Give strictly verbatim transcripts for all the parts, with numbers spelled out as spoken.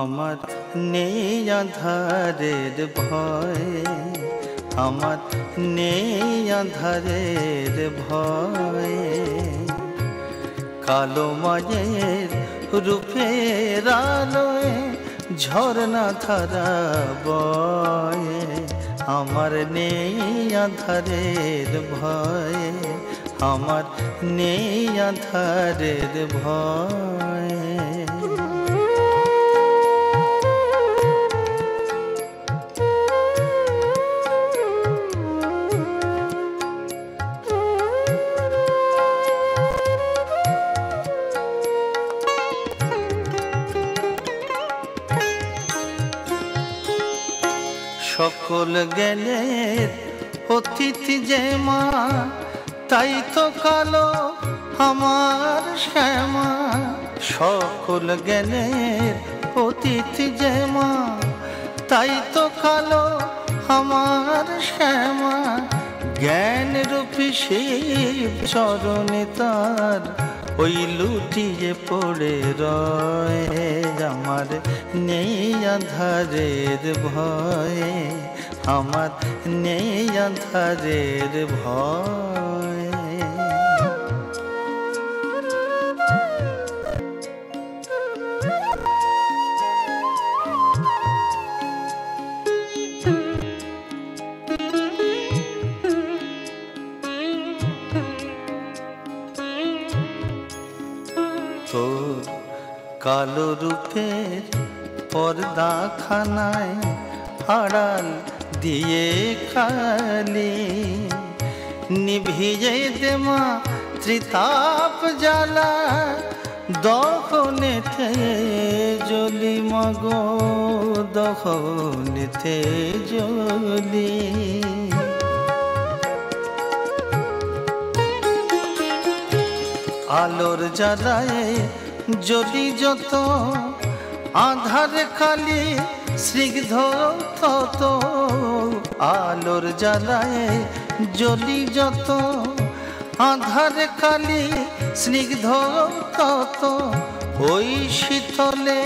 আমার নেই আঁধারের ভয়, আমার নেই আঁধারের ভয়। কালো মায়ের রূপের আলোয় ঝরনা ধারা বয়, আমার নেই আঁধারের ভয়, আমার নেই আঁধারের ভয়। সকল জ্ঞানের অতিথি যে মা, তাই তো কালো আমার শ্যামা। সকল জ্ঞানের অতিথি যে মা, তাই তো কালো আমার শ্যামা। জ্ঞান রূপী শিব চরণে তার ওই লুটিয়ে পড়ে রয়, আমার নেই আঁধারের ভয়, আমার নেই আঁধারের ভয়। তোর কালো রূপের পর্দা খানায় আড়াল দিয়ে খালি নিভিয়ে দে মা ত্রিতাপ জ্বালা, দহনেতে জ্বলি মাগো, দহনেতে জ্বলি। আলোর জ্বালায় জ্বলি যত আঁধার কালি স্নিগ্ধ তত, আলোর জ্বালায় জ্বলি যত আঁধার কালি স্নিগ্ধ তত। ওই শীতলে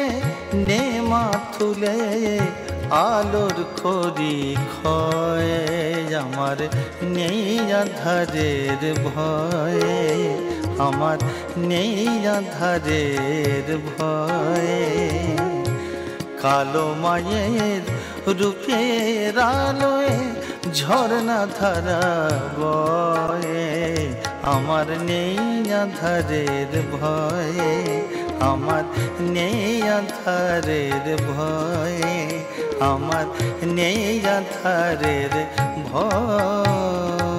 নে মা তুলে আলোর খড়ি ক্ষয়, আমার নেই আঁধারের ভয়, আমার নেই আঁধারের ভয়। কালো মায়ের রূপের আলোয় ঝরনা ধারা বয়, আমার নেই আঁধারের ভয়, আমার নেই আঁধারের ভয়, আমার নেই আঁধারের ভয়।